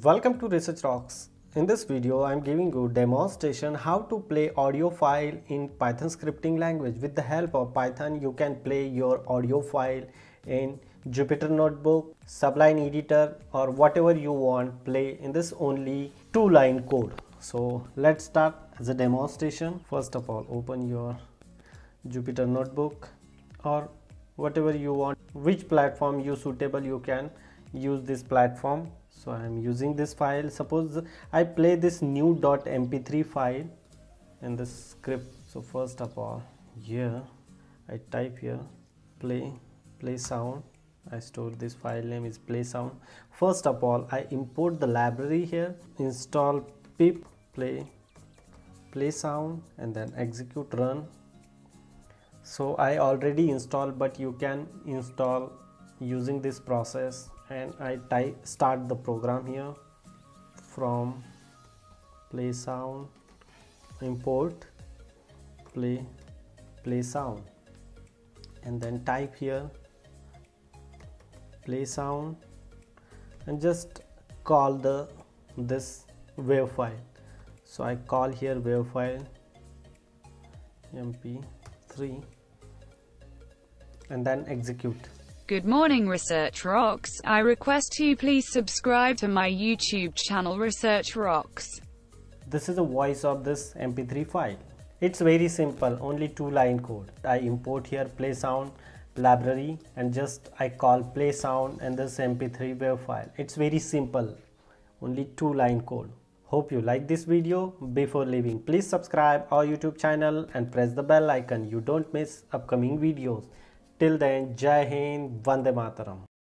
Welcome to Research Rocks. In this video, I am giving you a demonstration how to play audio file in Python scripting language. With the help of Python, you can play your audio file in Jupyter notebook, Sublime editor, or whatever you want. Play in this only 2-line code. So let's start the demonstration. First of all, open your Jupyter notebook or whatever you want, which platform you suitable, you can use this platform. So I am using this file. Suppose I play this new .mp3 file in the script. So first of all, here I type here playsound. I store this file name is playsound. First of all, I import the library here, install pip playsound, and then execute run. So I already installed, but you can install using this process, and I start the program here from playsound, import playsound, and then type here playsound and just call this wave file. So I call here wave file mp3 and then execute. Good morning, Research Rocks. I request you please subscribe to my YouTube channel Research Rocks. This is the voice of this mp3 file. It's very simple, only 2-line code. I import here playsound library and just I call playsound and this mp3 wave file. It's very simple, only 2-line code. Hope you like this video. Before leaving, please subscribe our YouTube channel and press the bell icon. You don't miss upcoming videos. Till then, Jai Hind, Vande Mataram.